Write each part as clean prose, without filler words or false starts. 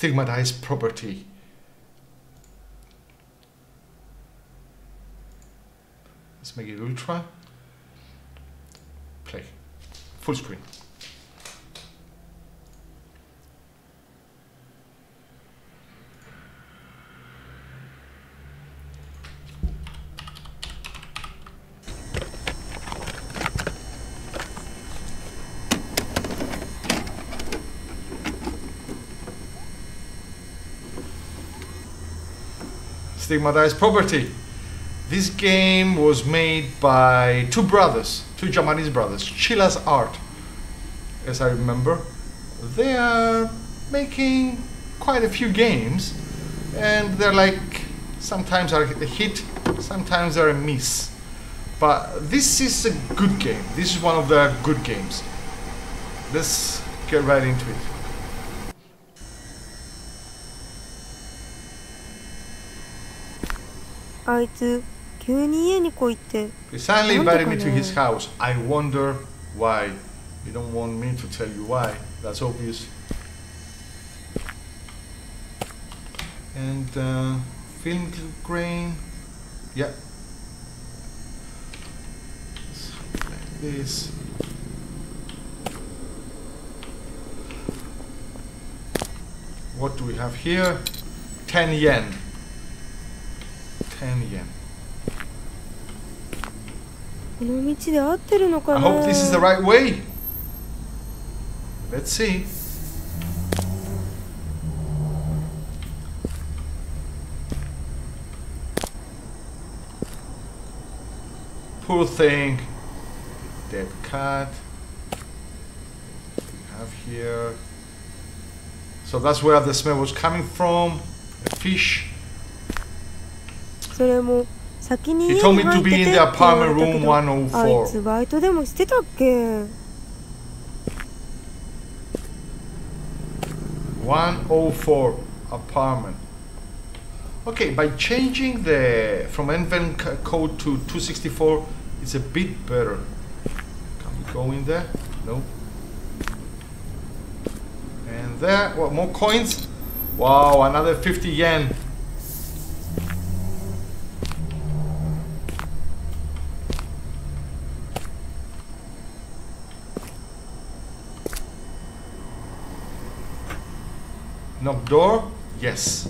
Stigmatized Property. Let's make it ultra. Play. Full screen. Stigmatized Property. This game was made by two brothers, two Japanese brothers, Chilla's Art, as I remember. They are making quite a few games, and they're like, sometimes are a hit, sometimes are a miss. But this is a good game. This is one of the good games. Let's get right into it. He suddenly invited me to his house. I wonder why. You don't want me to tell you why. That's obvious. And film grain. Yeah. Like this. What do we have here? 10 yen. 10 yen. I hope this is the right way. Let's see. Poor thing. Dead cat. We have here. So that's where the smell was coming from. A fish. He told me to be in the apartment room 104. Apartment. Okay, by changing the from NVEN code to 264, it's a bit better. Can we go in there? No. And there, what, more coins? Wow, another 50 yen. Knock door? Yes.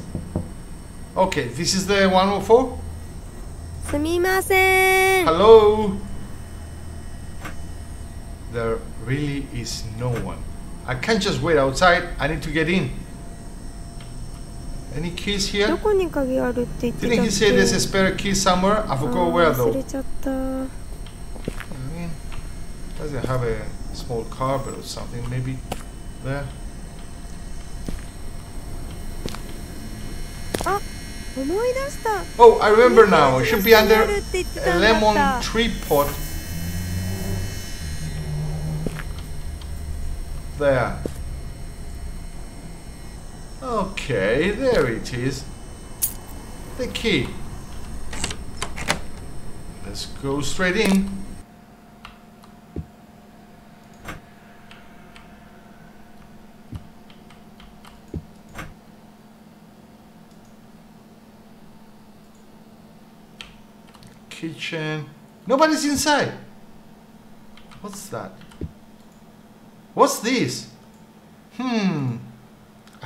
Okay, this is the 104? Hello? There really is no one. I can't just wait outside. I need to get in. Any keys here? Didn't he say there's a spare key somewhere? I forgot where though. I mean, doesn't have a small cupboard or something. Maybe there. Oh, I remember now. It should be under a lemon tree pot. There. Okay, there it is. The key. Let's go straight in. Kitchen. Nobody's inside. What's that? What's this? I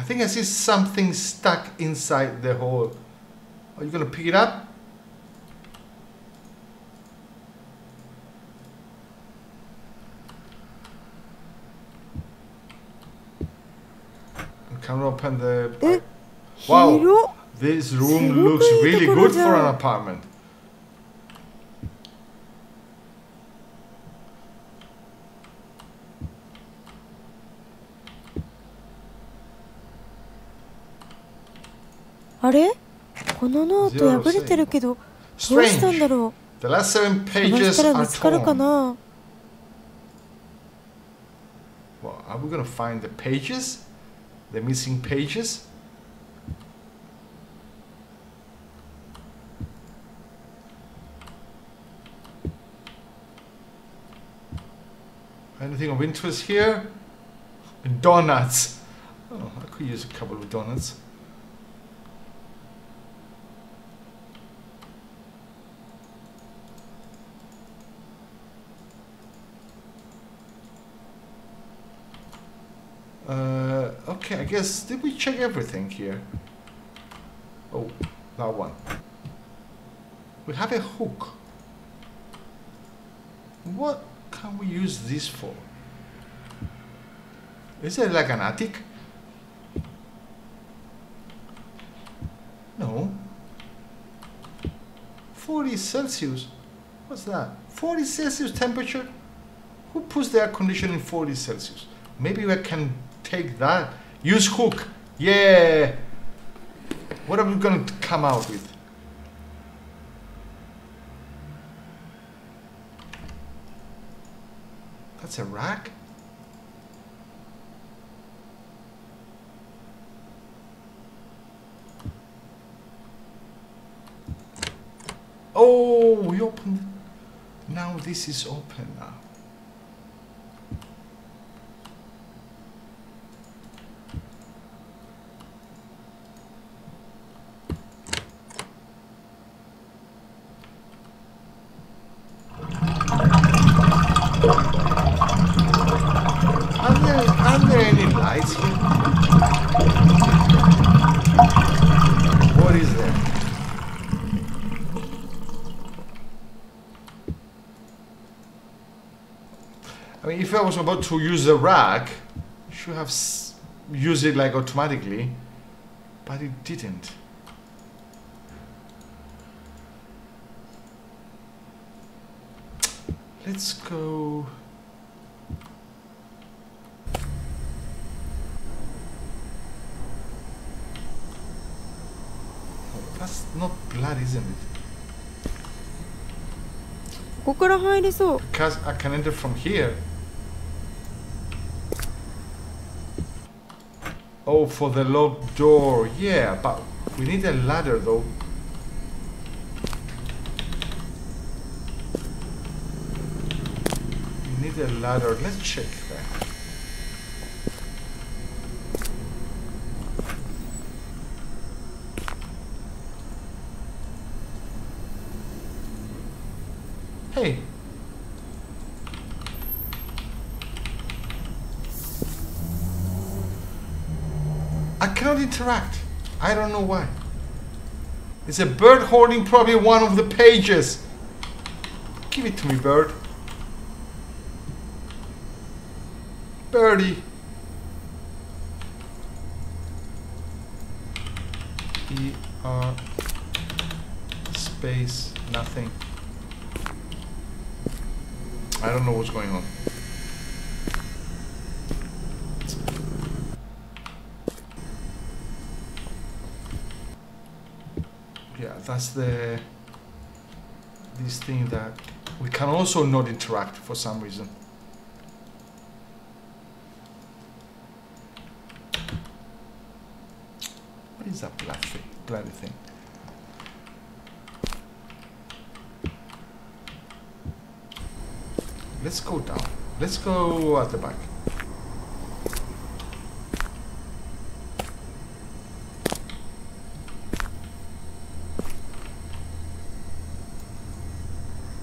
think I see something stuck inside the hole. Are you gonna pick it up? I can't open the... Wow, this room looks really good for an apartment. Strange. The last 7 pages are torn. Well, are we gonna find the pages? The missing pages? Anything of interest here? Donuts. Oh, I Could use a couple of donuts. Okay, I guess, did we check everything here? Oh, that one. We have a hook. What can we use this for? Is it like an attic? No. 40 Celsius? What's that? 40 Celsius temperature? Who puts the air conditioner in 40 Celsius? Maybe we can take that. Use hook. Yeah. What are we going to come out with? That's a rack? Oh, we opened. Now this is open now. Are there any lights here? What is there? I mean, if I was about to use the rack, I should have used it like automatically, but it didn't. Let's go. That's not blood, isn't it? Because I can enter from here. Oh, for the locked door. Yeah, but we need a ladder though. We need a ladder. Let's check that. Hey. I cannot interact. I don't know why. It's a bird holding probably one of the pages. Give it to me, bird. Birdie. ER space nothing. I don't know what's going on. Yeah, that's the... this thing that we can also not interact for some reason. What is that bloody thing? Let's go down. Let's go at the back.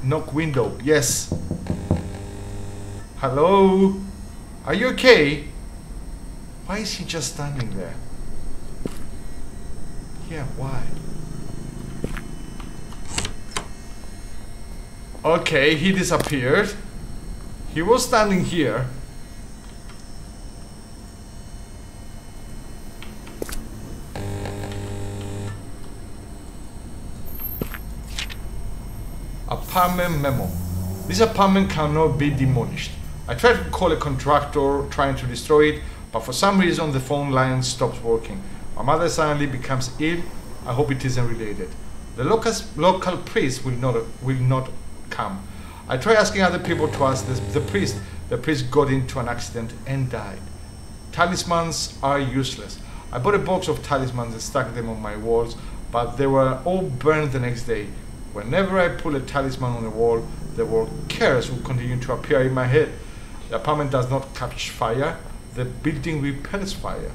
Knock window. Yes. Hello? Are you okay? Why is he just standing there? Yeah, why? Okay, he disappeared. He was standing here. Apartment memo. This apartment cannot be demolished. I tried to call a contractor trying to destroy it, but for some reason the phone line stops working. My mother suddenly becomes ill. I hope it isn't related. The local priest will not come. I tried asking other people to ask the priest. The priest got into an accident and died. Talismans are useless. I bought a box of talismans and stuck them on my walls, but they were all burned the next day. Whenever I pull a talisman on the wall, the word curse will continue to appear in my head. The apartment does not catch fire. The building repels fire.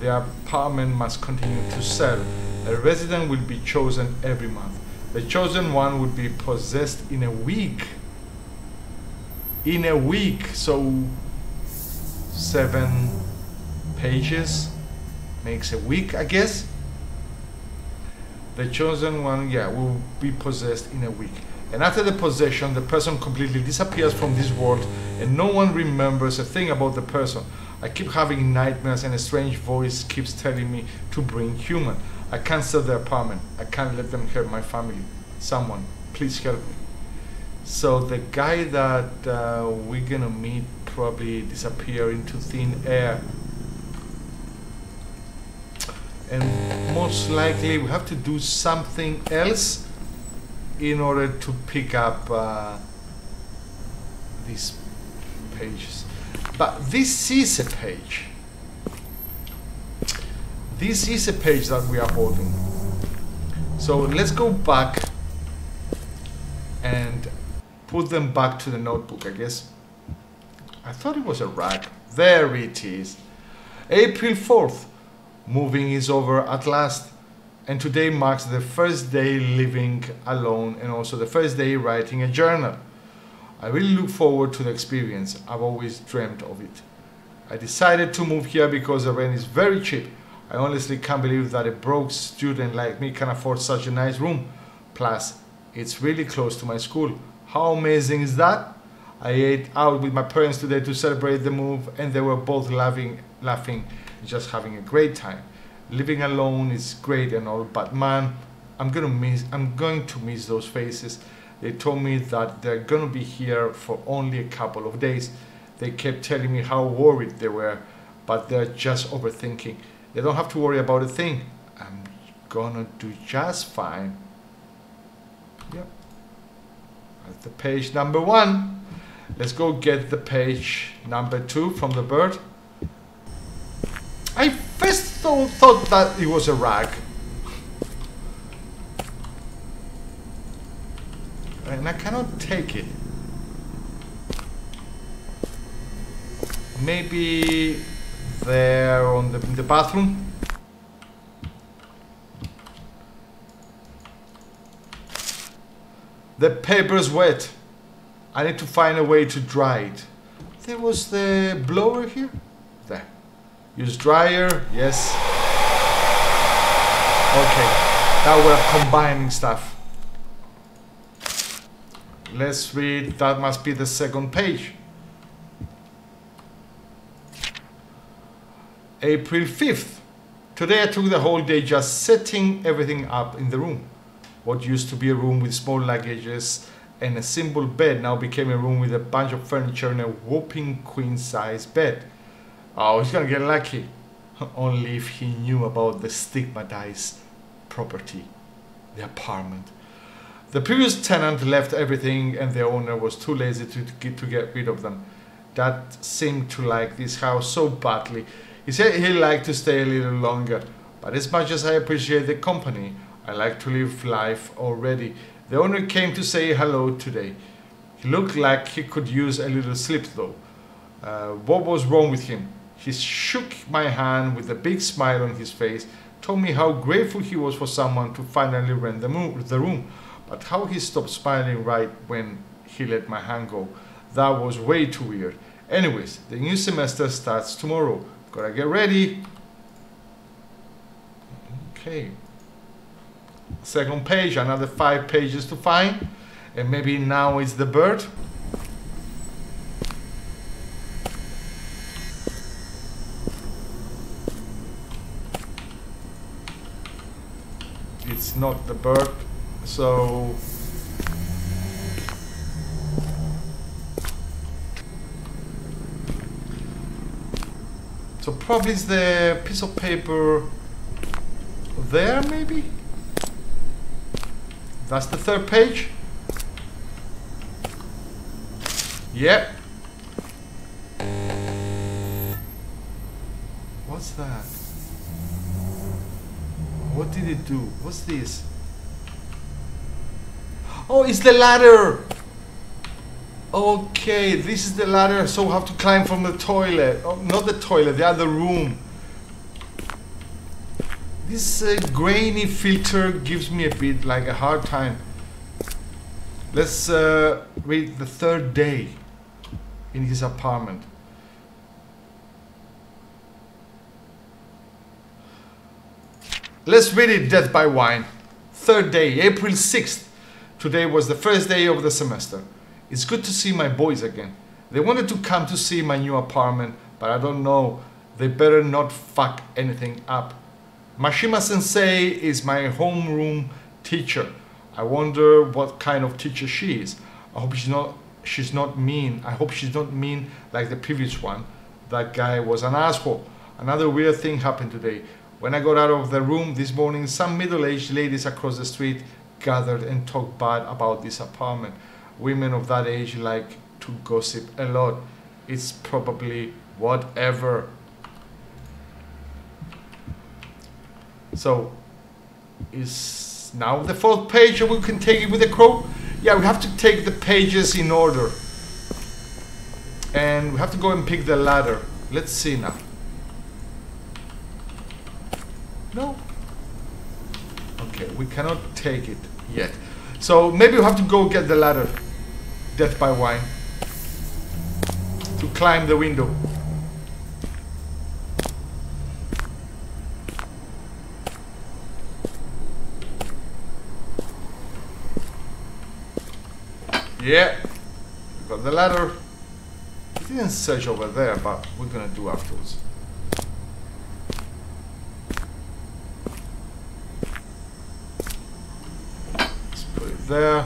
the apartment must continue to sell. A resident will be chosen every month. The chosen one would be possessed in a week. In a week, so 7 pages makes a week, I guess. The chosen one, yeah, will be possessed in a week. And after the possession, the person completely disappears from this world and no one remembers a thing about the person. I keep having nightmares and a strange voice keeps telling me to bring human. I can't sell the apartment. I can't let them hurt my family. Someone, please help me. So the guy that we're gonna meet probably disappear into thin air. And most likely we have to do something else in order to pick up these pages. But this is a page. This is a page that we are holding. So let's go back and put them back to the notebook, I guess. I thought it was a rag. There it is. April 4th. Moving is over at last. And today marks the first day living alone and also the first day writing a journal. I really look forward to the experience. I've always dreamt of it. I decided to move here because the rent is very cheap. I honestly can't believe that a broke student like me can afford such a nice room. Plus, it's really close to my school. How amazing is that? I ate out with my parents today to celebrate the move and they were both laughing, just having a great time. Living alone is great and all, but man, I'm going to miss those faces. They told me that they're going to be here for only a couple of days. They kept telling me how worried they were, but they're just overthinking. They don't have to worry about a thing. I'm gonna do just fine. Yep. That's the page number 1. Let's go get the page number 2 from the bird. I first thought that it was a rag. And I cannot take it. Maybe there on in the bathroom. The paper's wet. I need to find a way to dry it. There was the blower here. There. Use dryer. Yes. Okay. Now we're combining stuff. Let's read. That must be the second page. April 5th. Today I took the whole day just setting everything up in the room. What used to be a room with small luggages and a simple bed now became a room with a bunch of furniture and a whopping queen-size bed. Oh, he's gonna get lucky. Only if he knew about the stigmatized property, the apartment. The previous tenant left everything and the owner was too lazy to get rid of them. Dad seemed to like this house so badly. He said he'd like to stay a little longer, but as much as I appreciate the company, I like to live life already. The owner came to say hello today. He looked like he could use a little sleep though. What was wrong with him? He shook my hand with a big smile on his face, told me how grateful he was for someone to finally rent the room, but how he stopped smiling right when he let my hand go. That was way too weird. Anyways, the new semester starts tomorrow. Gotta get ready. Okay. Second page, another 5 pages to find. And maybe now it's the bird. It's not the bird, so... So probably it's the piece of paper there, maybe? That's the third page. Yep. What's that? What did it do? What's this? Oh, it's the ladder! Okay, this is the ladder, so we have to climb from the toilet. Oh, not the toilet, the other room. This grainy filter gives me a bit like a hard time. Let's read the third day in his apartment. Let's read it, Death by Wine. Third day, April 6th. Today was the first day of the semester. It's good to see my boys again. They wanted to come to see my new apartment, but I don't know. They better not fuck anything up. Mashima-sensei is my homeroom teacher. I wonder what kind of teacher she is. I hope she's not mean. I hope she's not mean like the previous one. That guy was an asshole. Another weird thing happened today. When I got out of the room this morning, some middle-aged ladies across the street gathered and talked bad about this apartment. Women of that age like to gossip a lot. It's probably whatever. So, is now the fourth page, or we can take it with a quote? Yeah, we have to take the pages in order. And we have to go and pick the ladder. Let's see now. No? Okay, we cannot take it yet. So maybe we have to go get the ladder. Death by Wine. To climb the window. Yeah. We got the ladder. We didn't search over there, but we're gonna do afterwards. There.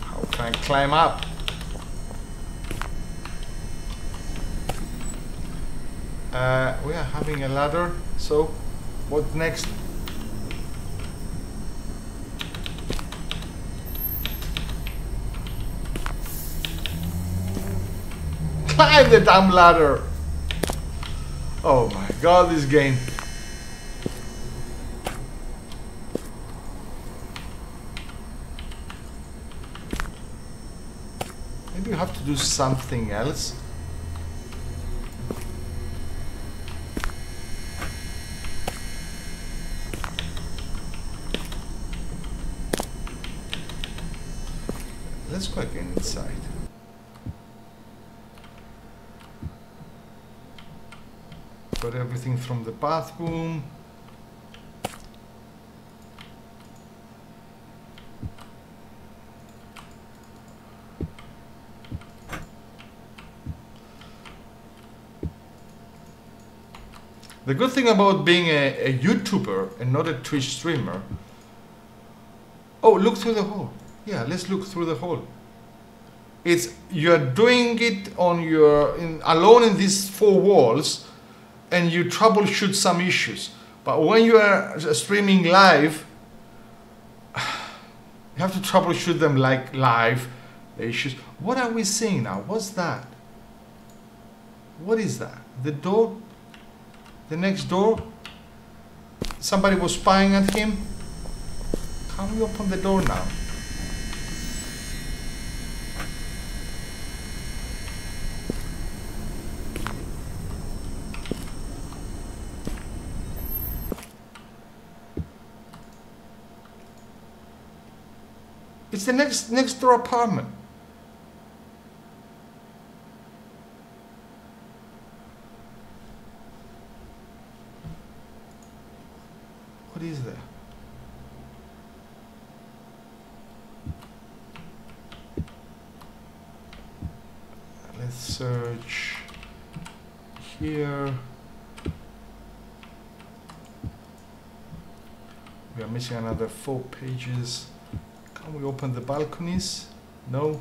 How can I climb up? We are having a ladder, so what next? Climb the damn ladder! Oh my god, this game. Maybe you have to do something else. Let's go again inside. Got everything from the bathroom. The good thing about being a YouTuber and not a Twitch streamer. Oh, look through the hole. Yeah, let's look through the hole. It's you're doing it on your alone in these four walls. And you troubleshoot some issues. But when you are streaming live, you have to troubleshoot them like live, the issues. What are we seeing now? What's that? What is that? The door? The next door? Somebody was spying at him? Can we open the door now? It's the next door apartment. What is there? Let's search here. We are missing another 4 pages. Can we open the balconies? No.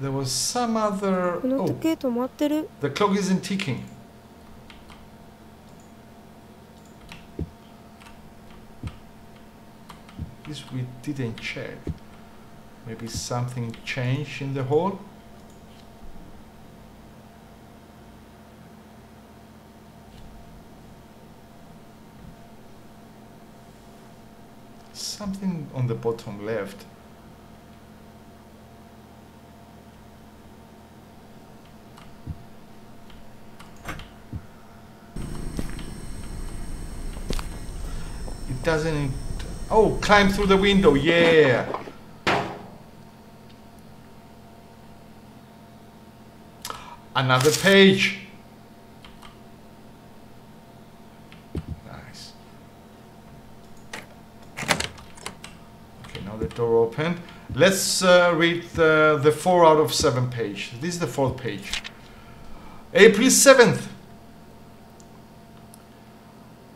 There was some other... Oh, the clock isn't ticking. This we didn't check. Maybe something changed in the hall? something on the bottom left. It doesn't... Oh, climb through the window, yeah! Another page! Nice. Okay, now the door opened. Let's read the 4 out of 7 page. This is the 4th page. April 7th.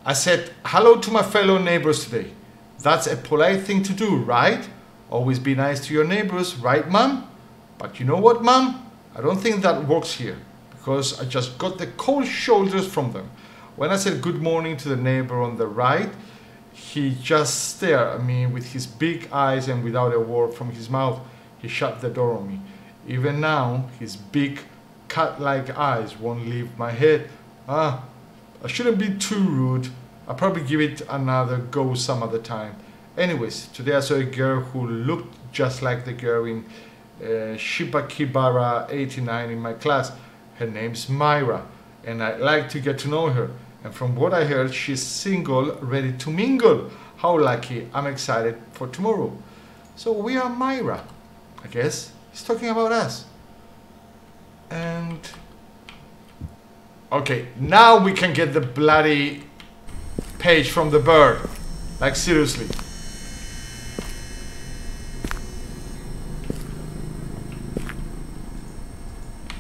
I said hello to my fellow neighbors today. That's a polite thing to do, right? Always be nice to your neighbors, right, Mum? But you know what, Mum? I don't think that works here, because I just got the cold shoulders from them. When I said good morning to the neighbor on the right, he just stared at me with his big eyes, and without a word from his mouth, he shut the door on me. Even now, his big cat-like eyes won't leave my head. Ah, I shouldn't be too rude. I'll probably give it another go some other time. Anyways, today I saw a girl who looked just like the girl in Shiba Kibara '89 in my class. Her name's Myra, and I'd like to get to know her, and from what I heard, she's single, ready to mingle. How lucky. I'm excited for tomorrow. So we are Myra, I guess. He's talking about us. And okay, now we can get the bloody page from the bird, like seriously.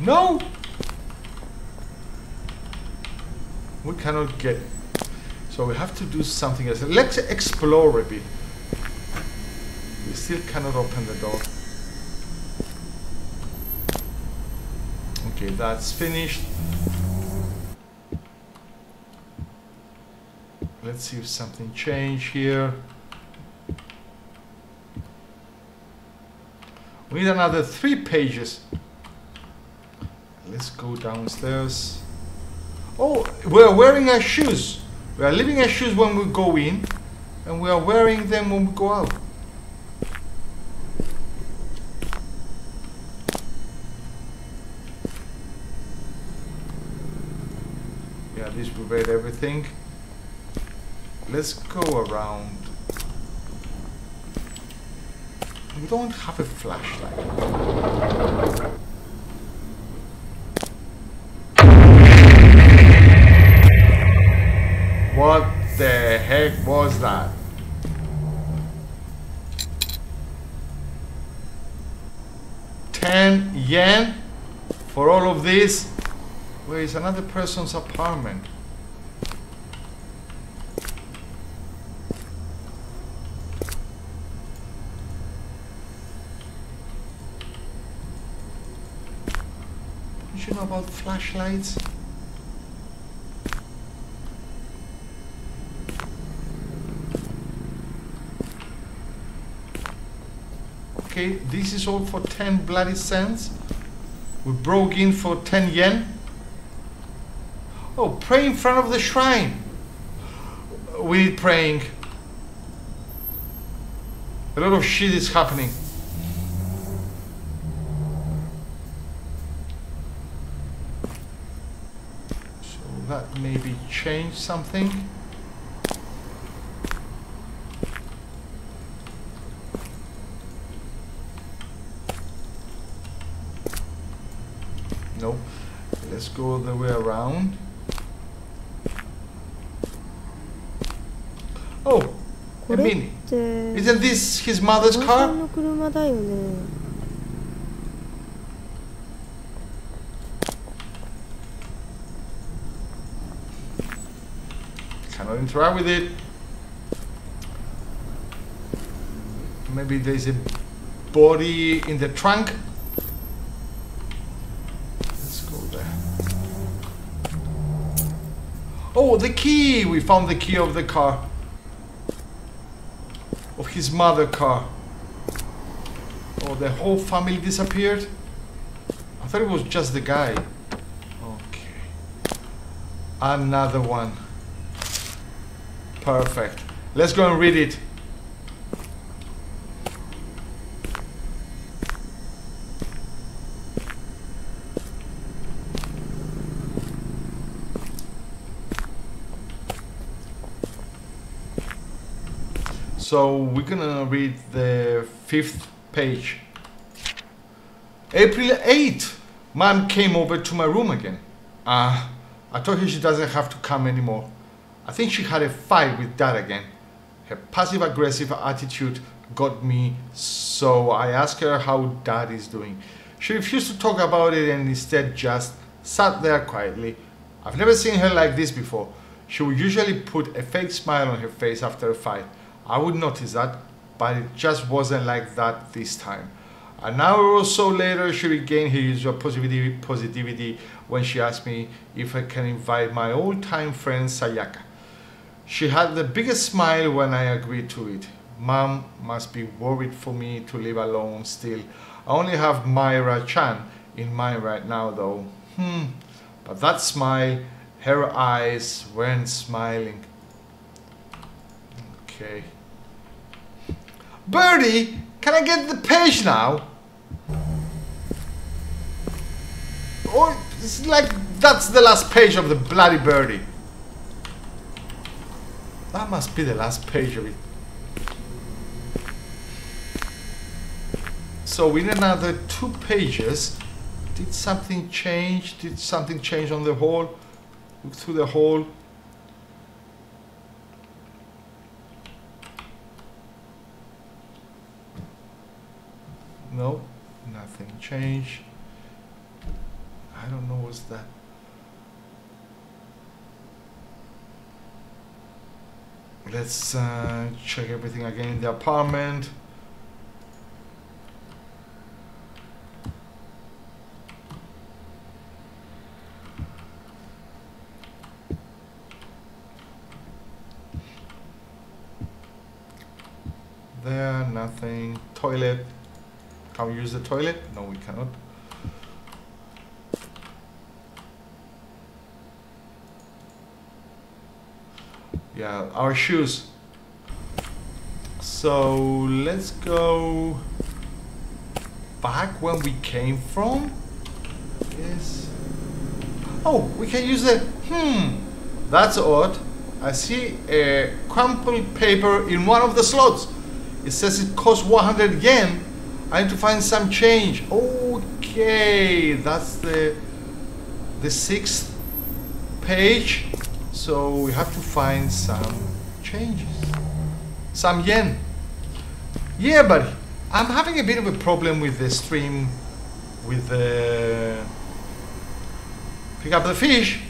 No! We cannot get it. So we have to do something else. Let's explore a bit. We still cannot open the door. Okay, that's finished. Let's see if something changed here. We need another 3 pages. Let's go downstairs. Oh, we're wearing our shoes. We are leaving our shoes when we go in, and we are wearing them when we go out. Yeah, this will read everything. Let's go around. We don't have a flashlight. What the heck was that? ¥10 for all of this? Where is another person's apartment? Don't you know about flashlights? Okay, this is all for 10 bloody cents. We broke in for ¥10. Oh, pray in front of the shrine. We need praying. A lot of shit is happening. So that maybe changed something. Let's go the way around. Oh, a Mini. Isn't this his mother's car? Cannot interact with it. Maybe there's a body in the trunk. Oh, the key! We found the key of the car. Of his mother's car. Oh, the whole family disappeared? I thought it was just the guy. Okay. Another one. Perfect. Let's go and read it. So we're gonna read the 5th page. April 8th, Mom came over to my room again. I told her she doesn't have to come anymore. I think she had a fight with Dad again. Her passive-aggressive attitude got me, so I asked her how Dad is doing. She refused to talk about it and instead just sat there quietly. I've never seen her like this before. She would usually put a fake smile on her face after a fight. I would notice that, but it just wasn't like that this time. An hour or so later, she regained her usual positivity when she asked me if I can invite my old-time friend Sayaka. She had the biggest smile when I agreed to it. Mom must be worried for me to live alone still. I only have Myra-chan in mind right now though. But that smile, her eyes weren't smiling. Okay. Birdie, can I get the page now? Or it's like that's the last page of the bloody birdie. That must be the last page of it. So in another 2 pages, did something change? Did something change on the whole? Look through the whole. No, nothing changed. I don't know what's that. Let's check everything again in the apartment. There, nothing. Toilet. Can we use the toilet? No, we cannot. Yeah, our shoes. So let's go back when we came from. Yes. Oh, we can use the. That's odd. I see a crumpled paper in one of the slots. It says it costs 100 yen. I need to find some change. Okay, that's the 6th page. So we have to find some changes. Some yen. Yeah, buddy. I'm having a bit of a problem with the stream. With the... Pick up the fish.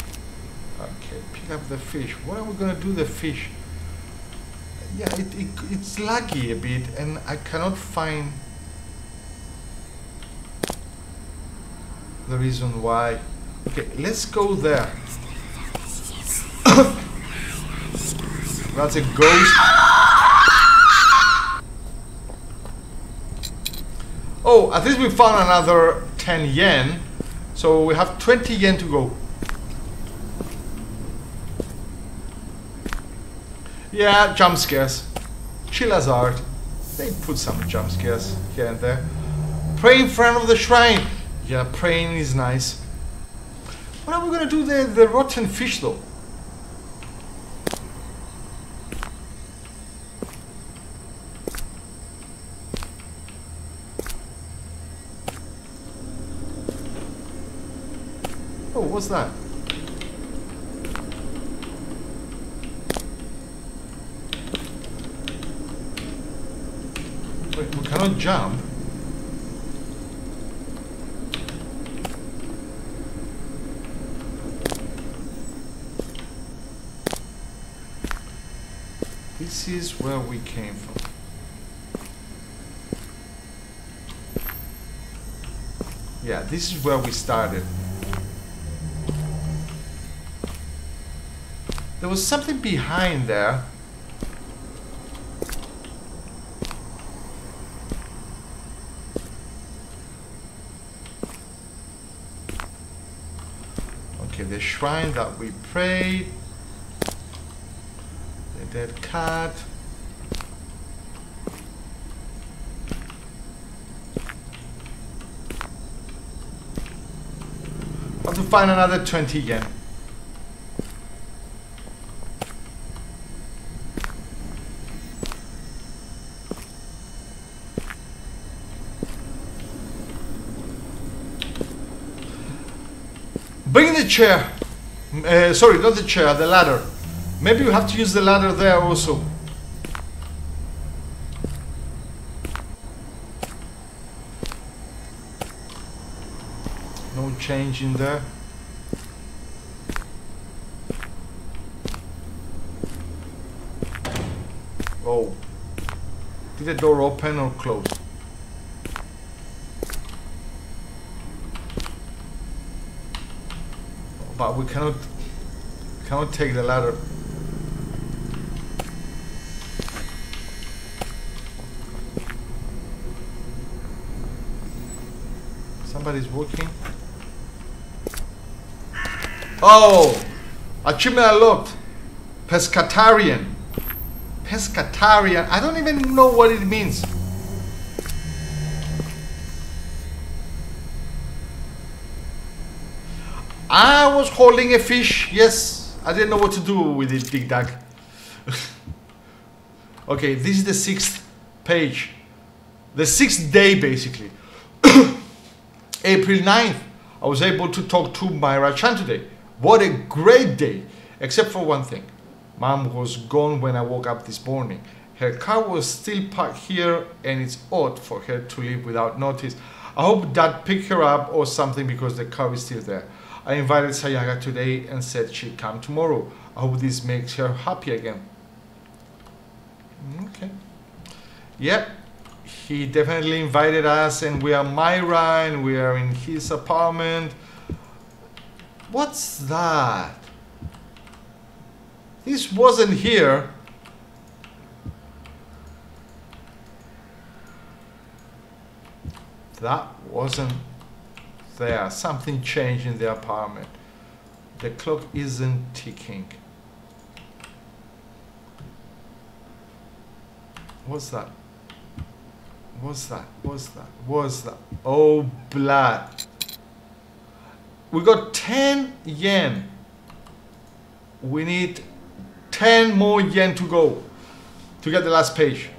Okay, pick up the fish. What are we going to do with the fish? Yeah, it's laggy a bit and I cannot find... the reason why. Okay, let's go there. That's a ghost. Oh, at least we found another 10 yen. So we have 20 yen to go. Yeah, jump scares. Chilla's Art. They put some jump scares here and there. Pray in front of the shrine. Yeah, praying is nice. What are we gonna do with the rotten fish though? Oh, what's that? Wait, we cannot jump. This is where we came from. Yeah, this is where we started. There was something behind there. Okay, the shrine that we prayed. Dead cat. Have to find another 20 yen. Bring the chair. Sorry, not the chair, the ladder. Maybe you have to use the ladder there also. No change in there. Oh. Did the door open or close? But we cannot take the ladder. Somebody's walking. Oh! Achievement unlocked. Pescatarian. Pescatarian. I don't even know what it means. I was holding a fish, yes. I didn't know what to do with it, Dig Dug. Okay, this is the 6th page. The 6th day, basically. April 9th, I was able to talk to Myra-chan today. What a great day, except for one thing. Mom was gone when I woke up this morning. Her car was still parked here, and it's odd for her to leave without notice. I hope Dad picked her up or something because the car is still there. I invited Sayaga today and said she'd come tomorrow. I hope this makes her happy again. Okay. Yep. He definitely invited us, and we are Myra, and we are in his apartment. What's that? This wasn't here. That wasn't there. Something changed in the apartment. The clock isn't ticking. What's that? What's that? What's that? What's that? Oh, blood. We got 10 yen. We need 10 more yen to go to get the last page.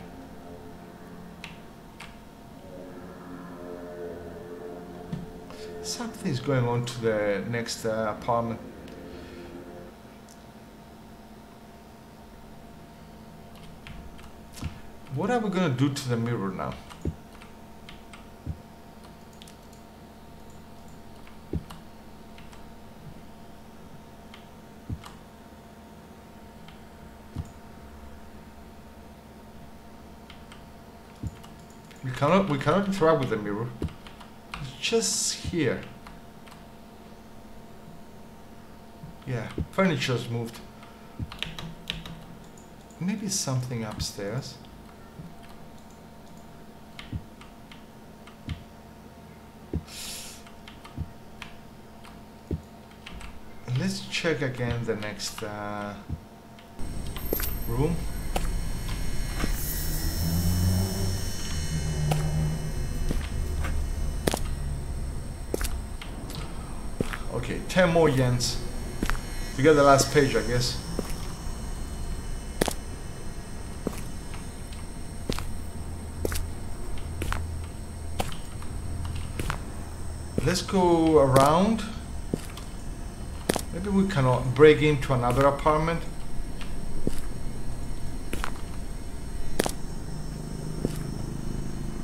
Something's going on to the next apartment. What are we going to do to the mirror now? We cannot interact with the mirror. Just here. Yeah, furniture's moved. Maybe something upstairs. Let's check again the next room. Okay, 10 more yens to get the last page, I guess. Let's go around. Maybe we cannot break into another apartment.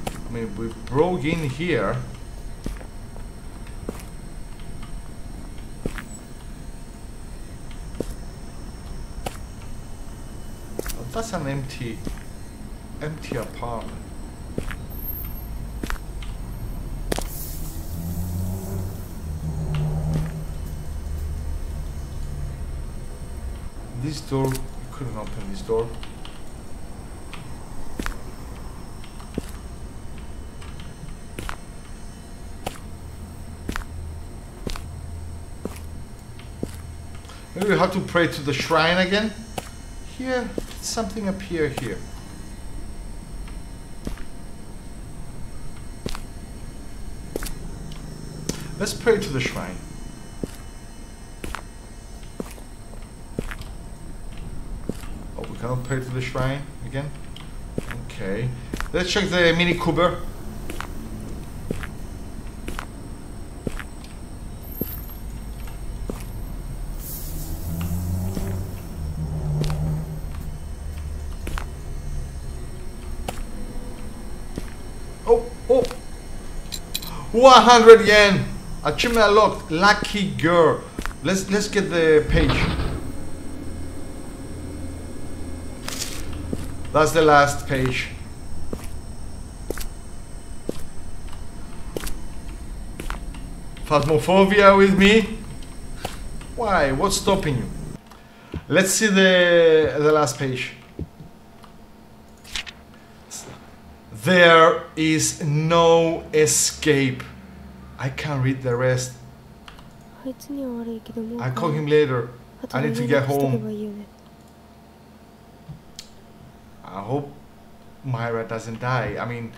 I mean, we broke in here. That's an empty apartment. This door, you couldn't open this door. Maybe we have to pray to the shrine again. Here. Something appear here. Let's pray to the shrine. Oh, we cannot pray to the shrine again. Okay, let's check the Mini Cooper. 100 yen. Achievement unlocked. Lucky girl. Let's get the page. That's the last page. Phasmophobia with me? Why? What's stopping you? Let's see the last page. There is no escape. I can't read the rest. I'll call him later. I need to get home. I hope Myra doesn't die. I mean,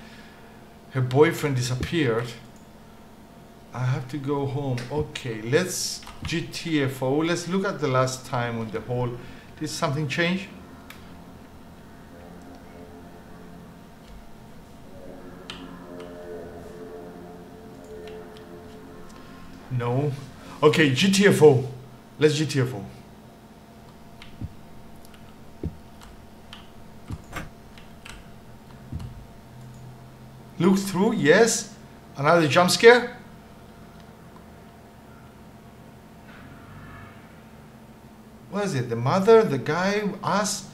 her boyfriend disappeared. I have to go home. Okay, let's GTFO. Let's look at the last time on the whole. Did something change? No. Okay, GTFO. Let's GTFO. Look through, yes. Another jump scare. What is it? The mother, the guy, us?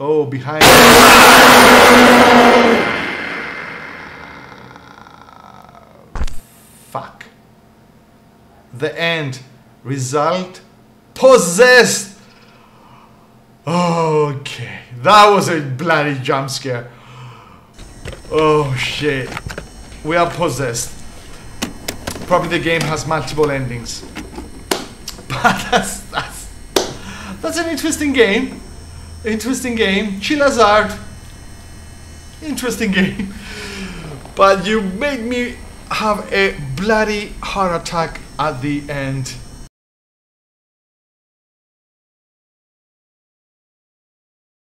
Oh, behind. Fuck. The end. Result. Possessed. Okay. That was a bloody jump scare. Oh shit. We are possessed. Probably the game has multiple endings. But that's an interesting game. Interesting game. Chilla's Art. Interesting game. But you made me have a bloody heart attack at the end.